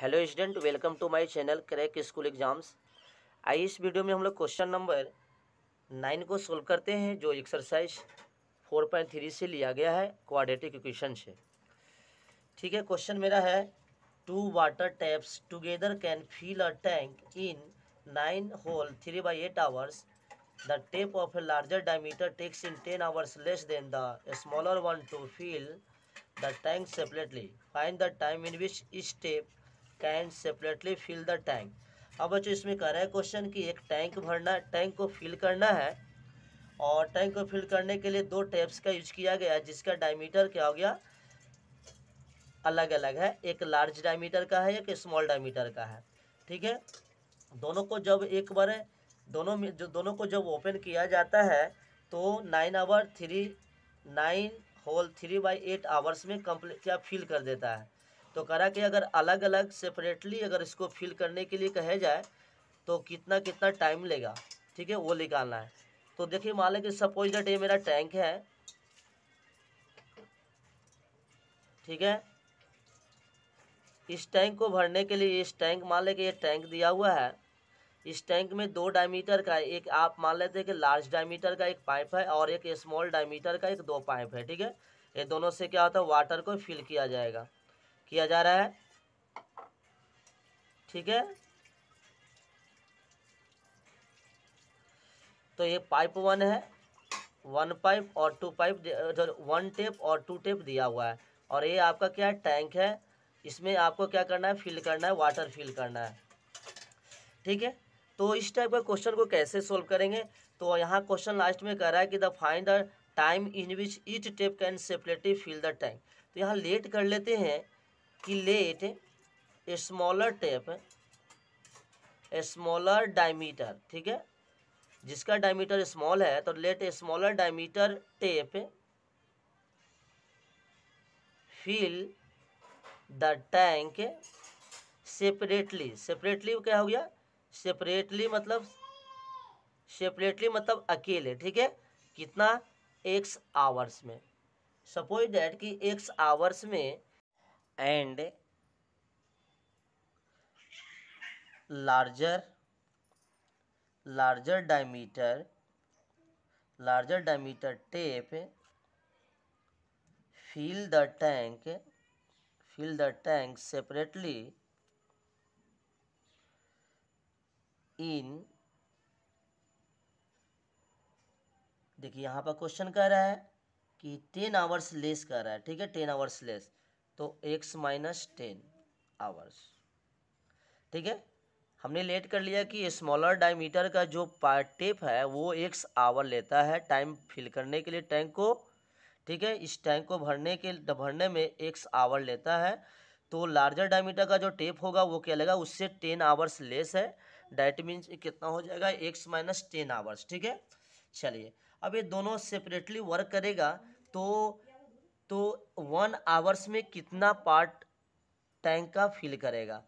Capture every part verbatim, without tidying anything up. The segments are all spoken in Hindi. Hello student, welcome to my channel crack school exams. आइए इस वीडियो में हम लोग क्वेश्चन नंबर नाइन को सोल्व करते हैं जो एक्सरसाइज फोर पॉइंट थ्री से लिया गया है, क्वाड्रेटिक इक्वेशन से। ठीक है, क्वेश्चन मेरा है two water taps together can fill a tank in nine whole three by eight hours. The tap of a larger diameter takes in ten hours less than the smaller one to fill the tank separately. Find the time in which each tap can separately fill the tank. अब बच्चों इसमें कह रहा है क्वेश्चन कि एक टैंक भरना, टैंक को फिल करना है और टैंक को फिल करने के लिए दो टैप्स का यूज किया गया है जिसका डायमीटर क्या हो गया, अलग अलग है। एक लार्ज डायमीटर का है, एक स्मॉल डायमीटर का है। ठीक है, दोनों को जब एक बार दोनों में जो दोनों को जब ओपन किया जाता है तो nine hour three nine whole three by eight hours में कम्प्लीट क्या फिल कर देता है। तो कह रहा कि अगर अलग अलग सेपरेटली अगर इसको फिल करने के लिए कहे जाए तो कितना कितना टाइम लेगा, ठीक है, वो निकालना है। तो देखिए, मान लें कि सपोज दैट ये मेरा टैंक है, ठीक है। इस टैंक को भरने के लिए इस टैंक मान लें कि ये टैंक दिया हुआ है। इस टैंक में दो डायमीटर का एक, आप मान लेते हैं कि लार्ज डायमीटर का एक पाइप है और एक स्मॉल डायमीटर का एक दो पाइप है। ठीक है, ये दोनों से क्या होता है, वाटर को फिल किया जाएगा, किया जा रहा है। ठीक है, तो ये पाइप वन है, वन पाइप और टू पाइप, वन टेप और टू टेप दिया हुआ है। और ये आपका क्या है, टैंक है। इसमें आपको क्या करना है, फिल करना है, वाटर फिल करना है। ठीक है, तो इस टाइप का क्वेश्चन को कैसे सोल्व करेंगे, तो यहाँ क्वेश्चन लास्ट में कह रहा है कि the find the time in which each tap can separately fill the tank. तो यहाँ लेट कर लेते हैं कि let a smaller tap a smaller diameter, ठीक है, जिसका डायमीटर स्मॉल है, तो let a smaller diameter tap fill the tank separately. Separately क्या हो गया, सेपरेटली मतलब सेपरेटली मतलब अकेले, ठीक है, कितना, एक्स आवर्स में। सपोज डैट कि एक्स आवर्स में and larger larger diameter larger diameter tap fill the tank fill the tank separately in. देखिए यहाँ पर क्वेश्चन कह रहा है कि टेन आवर्स लेस कह रहा है, ठीक है, टेन आवर्स लेस, तो एक्स माइनस टेन आवर्स। ठीक है, हमने लेट कर लिया कि स्मॉलर डायमीटर का जो टेप है वो एक्स आवर लेता है टाइम फिल करने के लिए टैंक को, ठीक है। इस टैंक को भरने के भरने में एक्स आवर लेता है, तो लार्जर डायमीटर का जो टेप होगा वो क्या लगेगा, उससे टेन आवर्स लेस है। डैट मीन्स कितना हो जाएगा, एक्स माइनस टेन आवर्स। ठीक है, चलिए अब ये दोनों सेपरेटली वर्क करेगा तो तो वन आवर्स में कितना पार्ट टैंक का फिल करेगा,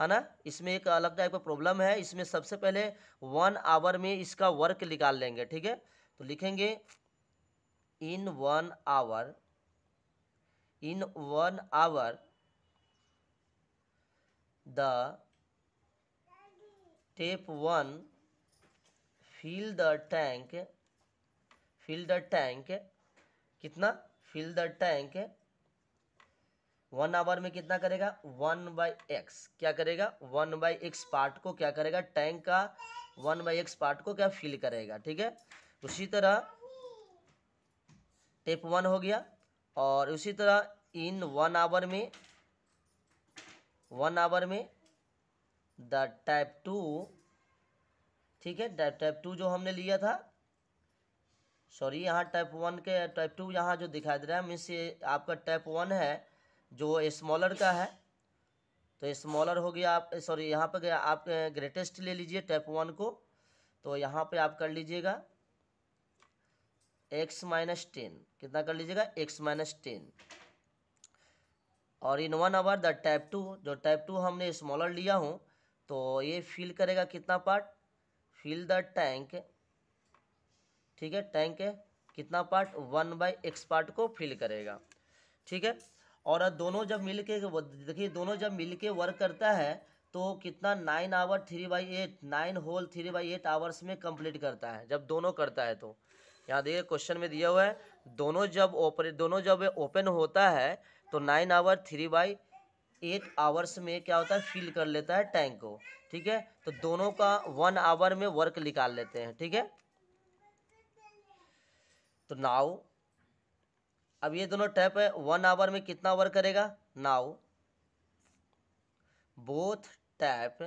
है ना। इसमें एक अलग टाइप का प्रॉब्लम है। इसमें सबसे पहले वन आवर में इसका वर्क निकाल लेंगे, ठीक है। तो लिखेंगे in one hour in one hour the tap one fill the tank fill the tank कितना, fill the tank one hour में कितना करेगा, वन बाई एक्स क्या करेगा, वन बाई एक्स पार्ट को क्या करेगा, टैंक का वन बाई एक्स पार्ट को क्या फिल करेगा। ठीक है, उसी तरह टेप वन हो गया और उसी तरह इन वन आवर में वन आवर में द टाइप टू, ठीक है, टाइप टू जो हमने लिया था, सॉरी यहाँ टाइप वन के टाइप टू यहाँ जो दिखाई दे रहा है मीन्स ये आपका टाइप वन है जो स्मॉलर का है, तो स्मॉलर हो गया आप, सॉरी यहाँ पर आप ग्रेटेस्ट ले लीजिए टाइप वन को, तो यहाँ पे आप कर लीजिएगा एक्स माइनस टेन, कितना कर लीजिएगा, एक्स माइनस टेन। और in one hour the type two, जो टाइप टू हमने स्मॉलर लिया हूँ, तो ये फिल करेगा कितना पार्ट, फिल द टैंक, ठीक है, टैंक है कितना part, one by x part को फिल करेगा। ठीक है, और दोनों जब मिल के देखिए दोनों जब मिल के वर्क करता है तो कितना nine hour three by eight nine whole three by eight hours में कंप्लीट करता है जब दोनों करता है। तो यहाँ देखिए क्वेश्चन में दिया हुआ है दोनों जब ओपन दोनों जब ओपन होता है तो nine hour three by eight hours में क्या होता है फिल कर लेता है टैंक को। ठीक है, तो दोनों का वन आवर में वर्क निकाल लेते हैं। ठीक है, तो नाउ अब ये दोनों टैप है, वन आवर में कितना वर्क करेगा। Now both tap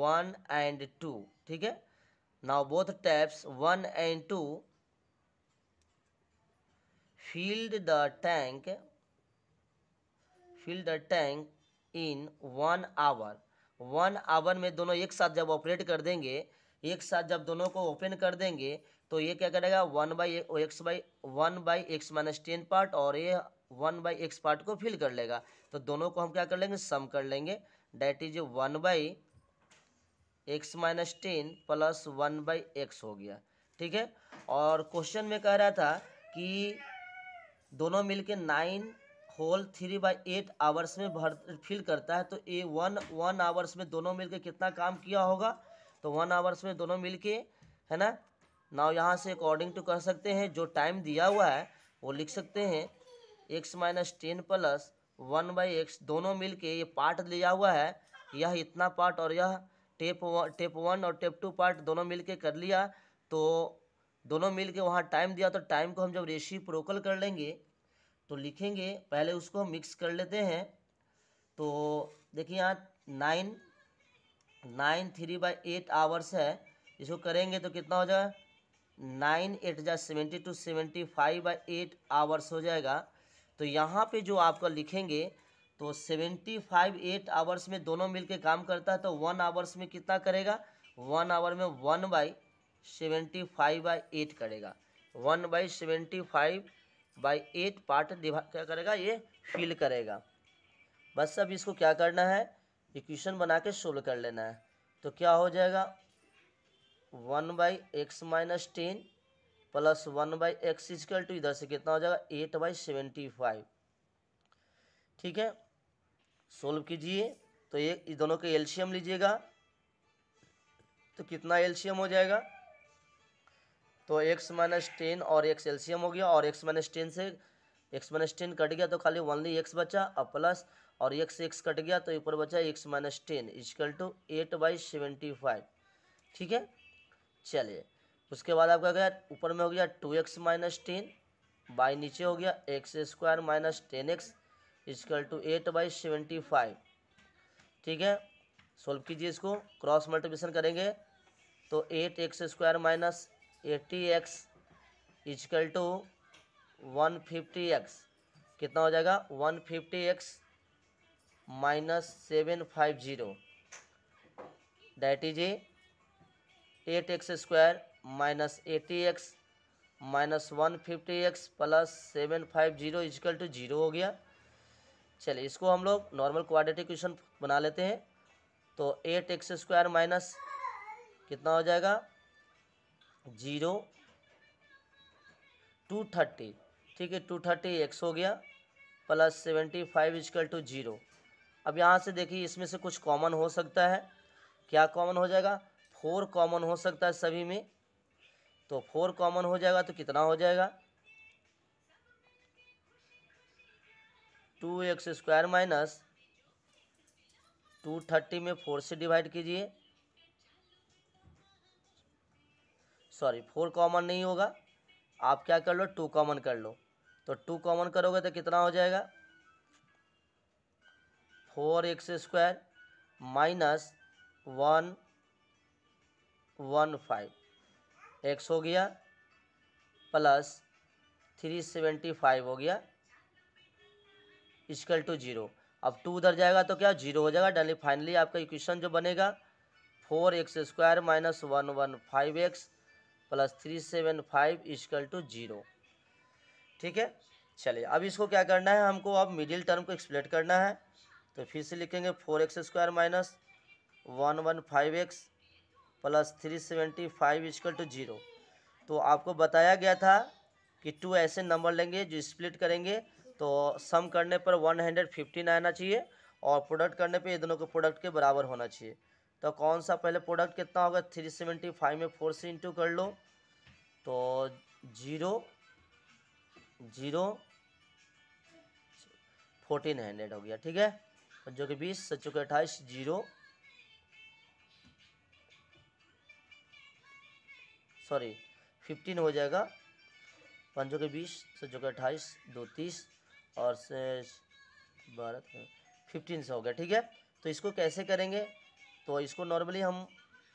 one and two. ठीक है, now both taps one and two filled the tank filled the tank in one hour। One hour में दोनों एक साथ जब ऑपरेट कर देंगे, एक साथ जब दोनों को ओपन कर देंगे तो ये क्या करेगा one by x by one by x minus ten part और ये वन बाई एक्स पार्ट को फिल कर लेगा। तो दोनों को हम क्या कर लेंगे सम कर लेंगे। That is one by x minus ten plus one by x हो गया। ठीक है, और क्वेश्चन में कह रहा था कि दोनों मिलके nine whole three by eight hours में भर फिल करता है। तो ये वन वन आवर्स में दोनों मिलके कितना काम किया होगा, तो वन आवर्स में दोनों मिलके है ना। नाउ यहाँ से अकॉर्डिंग टू कर सकते हैं, जो टाइम दिया हुआ है वो लिख सकते हैं x minus ten plus one by x दोनों मिलके ये पार्ट लिया हुआ है, यह इतना पार्ट और यह टेप वन टेप वन और टेप टू पार्ट दोनों मिलके कर लिया। तो दोनों मिलके वहाँ टाइम दिया, तो टाइम को हम जब रेशी प्रोकल कर लेंगे तो लिखेंगे पहले उसको मिक्स कर लेते हैं। तो देखिए यहाँ nine nine three by eight hours है, इसको करेंगे तो कितना हो जाएगा नाइन एट जा seventy two seventy five by eight hours हो जाएगा। तो यहाँ पे जो आपका लिखेंगे तो सेवेंटी फाइव एट आवर्स में दोनों मिलके काम करता है, तो वन आवर्स में कितना करेगा, वन आवर में one by seventy five by eight करेगा। One by seventy five by eight part क्या करेगा ये फिल करेगा। बस अब इसको क्या करना है इक्वेशन बना के सोल्व कर लेना है। तो क्या हो जाएगा one by x minus ten plus one by x equal to इधर से कितना हो जाएगा एट बाई सेवेंटी फाइव। ठीक है, सोल्व कीजिए। तो ये दोनों के एलसीएम लीजिएगा तो कितना एलसीएम हो जाएगा, तो x माइनस टेन और x एलसीएम हो गया और x माइनस टेन से x माइनस टेन कट गया तो खाली ओनली x बचा और प्लस और x x कट गया तो ऊपर बचा x minus ten equal to eight by seventy five. ठीक है, चलिए उसके बाद आपका गया ऊपर में हो गया two x minus ten by नीचे हो गया x square minus ten x equal to eight by seventy five. ठीक है, सोल्व कीजिए इसको, क्रॉस मल्टीप्लिकेशन करेंगे तो eight x square minus eighty x equal to one fifty x कितना हो जाएगा one fifty x minus seven five zero that is eight x square minus eighty x minus one fifty x plus seven five zero is equal to zero हो गया। चलिए इसको हम लोग नॉर्मल क्वाड्रेटिक इक्वेशन बना लेते हैं। तो एट एक्स स्क्वायर माइनस कितना हो जाएगा जीरो टू थर्टी। ठीक है, टू थर्टी एक्स हो गया plus seventy five equal to zero. अब यहाँ से देखिए इसमें से कुछ कॉमन हो सकता है, क्या कॉमन हो जाएगा फोर कॉमन हो सकता है सभी में। तो फोर कॉमन हो जाएगा तो कितना हो जाएगा two x square minus two thirty में फोर से डिवाइड कीजिए, सॉरी फोर कॉमन नहीं होगा, आप क्या कर लो टू कॉमन कर लो। तो टू कॉमन करोगे तो कितना हो जाएगा four x square minus one one five x हो गया प्लस थ्री सेवेंटी फाइव हो गया इक्वल टू जीरो। अब टू उधर जाएगा तो क्या जीरो हो जाएगा। डेली फाइनली आपका इक्वेशन जो बनेगा four x square minus one one five x plus three seven five equal to zero. ठीक है, चलिए अब इसको क्या करना है हमको, अब मिडिल टर्म को एक्सप्लेट करना है। तो फिर से लिखेंगे four x square minus one one five x plus three seventy five equal to zero. तो आपको बताया गया था कि टू ऐसे नंबर लेंगे जो स्प्लिट करेंगे तो सम करने पर वन हंड्रेड फिफ्टी आना चाहिए और प्रोडक्ट करने पे ये दोनों के प्रोडक्ट के बराबर होना चाहिए। तो कौन सा पहले प्रोडक्ट कितना होगा, थ्री सेवेंटी फाइव में फोर से इंटू कर लो तो जीरो जीरो फोर्टीन हंड्रेड हो गया, ठीक है। बच्चों के बीस सच्चों के अट्ठाईस जीरो सॉरी फिफ्टीन हो जाएगा, पंचों के बीस सच्चों के अट्ठाईस दो तीस और से बारह फिफ्टीन से हो गया, ठीक है। तो इसको कैसे करेंगे, तो इसको नॉर्मली हम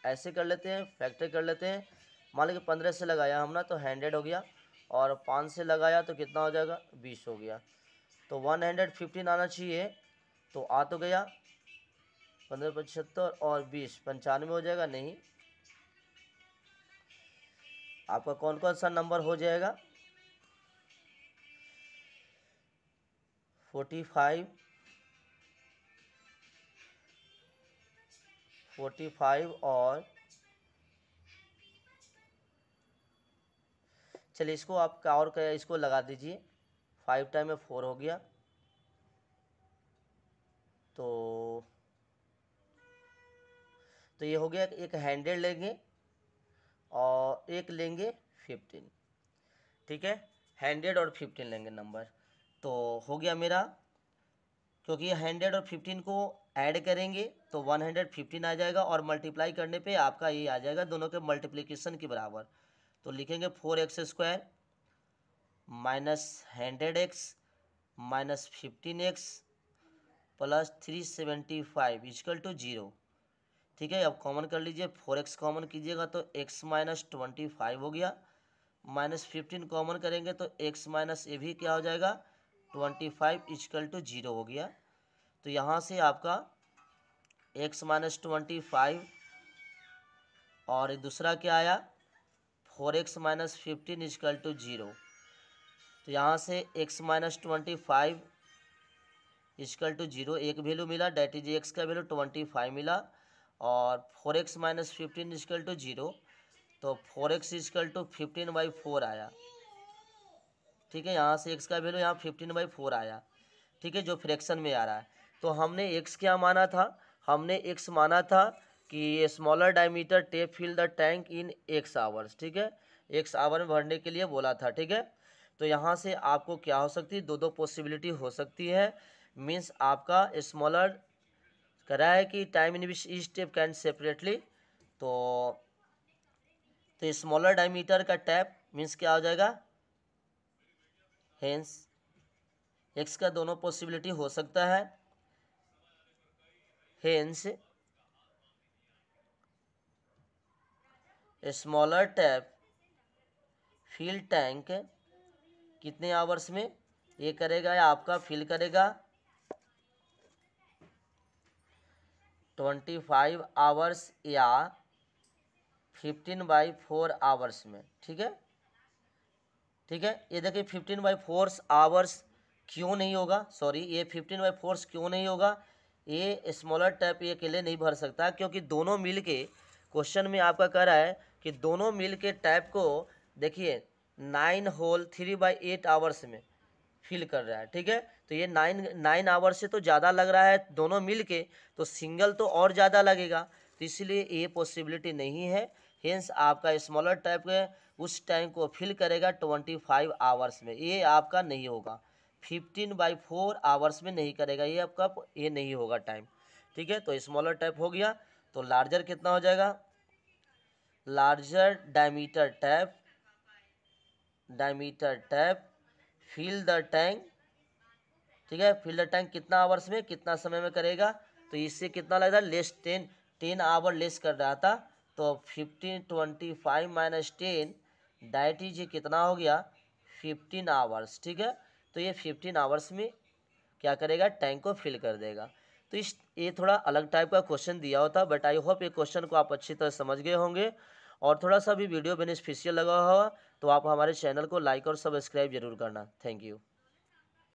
ऐसे कर लेते हैं, फैक्टर कर लेते हैं। मान लो कि पंद्रह से लगाया हमने तो हंड्रेड हो गया और पाँच से लगाया तो कितना हो जाएगा, बीस हो गया। तो वन हंड्रेड फिफ्टीन आना चाहिए तो आ तो गया, पंद्रह पचहत्तर और बीस पंचानवे हो जाएगा, नहीं आपका कौन कौन सा नंबर हो जाएगा, फोर्टी फाइव फोर्टी फाइव और चलिए इसको आपका और क्या इसको लगा दीजिए, फाइव टाइम में फोर हो गया तो तो ये हो गया। एक हंड्रेड लेंगे और एक लेंगे फिफ्टीन, ठीक है, हंड्रेड और फिफ्टीन लेंगे नंबर। तो हो गया मेरा, क्योंकि ये हंड्रेड और फिफ्टीन को ऐड करेंगे तो वन हंड्रेड फिफ्टीन आ जाएगा और मल्टीप्लाई करने पे आपका ये आ जाएगा दोनों के मल्टीप्लिकेशन के बराबर। तो लिखेंगे four x square minus hundred x minus fifteen x plus three seventy five equal to zero, ठीक है। अब कॉमन कर लीजिए, फोर एक्स कॉमन कीजिएगा तो एक्स माइनस ट्वेंटी फाइव हो गया, माइनस फिफ्टीन कॉमन करेंगे तो एक्स माइनस ए भी क्या हो जाएगा, twenty five equal to zero हो गया। तो यहाँ से आपका एक्स माइनस ट्वेंटी फाइव और दूसरा क्या आया, four x minus fifteen equal to zero. तो यहाँ से x minus twenty five equal to zero एक वैल्यू मिला, डेट इज एक्स का वैल्यू ट्वेंटी फाइव मिला और four x minus fifteen equal to zero, तो four x equal to fifteen by four आया, ठीक है। यहाँ से एक्स का वैल्यू यहाँ फिफ्टीन बाई फोर आया, ठीक है, जो फ्रैक्शन में आ रहा है। तो हमने एक्स क्या माना था, हमने एक्स माना था कि smaller diameter tap fill the tank in x hours, ठीक है, एक्स आवर में भरने के लिए बोला था, ठीक है। तो यहाँ से आपको क्या हो सकती है, दो दो पॉसिबिलिटी हो सकती है। मीन्स आपका स्मॉलर कह रहा है कि time in which each tap can separately, तो तो स्मॉलर डायमीटर का टैप मीन्स क्या हो जाएगा, हेंस एक्स का दोनों पॉसिबिलिटी हो सकता है, hence smaller tap fill tank कितने आवर्स में ये करेगा या आपका फिल करेगा, ट्वेंटी फाइव आवर्स या फिफ्टीन बाई फोर आवर्स में, ठीक है ठीक है। ये देखिए फिफ्टीन बाई फोर्स आवर्स क्यों नहीं होगा, सॉरी ये फिफ्टीन बाई फोर्स क्यों नहीं होगा, ये स्मॉलर टैप ये अकेले नहीं भर सकता, क्योंकि दोनों मिल के क्वेश्चन में आपका कह रहा है कि दोनों मिल के टैप को देखिए nine whole three by eight hours में फिल कर रहा है, ठीक है। तो ये नाइन नाइन आवर्स से तो ज़्यादा लग रहा है दोनों मिल के, तो सिंगल तो और ज़्यादा लगेगा, तो इसलिए ये पॉसिबिलिटी नहीं है। हेंस आपका स्मॉलर टैप उस टाइम को फिल करेगा ट्वेंटी फाइव आवर्स में, ये आपका नहीं होगा, फिफ्टीन बाई फोर आवर्स में नहीं करेगा, ये आपका ये नहीं होगा टाइम, ठीक है। तो स्मॉलर टैप हो गया, तो लार्जर कितना हो जाएगा, larger diameter tap diameter tap fill the tank, ठीक है, फिल द टैंक कितना आवर्स में कितना समय में करेगा, तो इससे कितना लग रहा है, less ten ten hour less कर रहा था, तो fifteen twenty five minus ten that is कितना हो गया, फिफ्टीन आवर्स, ठीक है। तो ये फिफ्टीन आवर्स में क्या करेगा, टैंक को फिल कर देगा। तो इस ये थोड़ा अलग टाइप का क्वेश्चन दिया होता, बट आई होप ये क्वेश्चन को आप अच्छी तरह समझ गए होंगे, और थोड़ा सा भी वीडियो बेनिफिशियल लगा हुआ तो आप हमारे चैनल को लाइक और सब्सक्राइब जरूर करना। Thank you.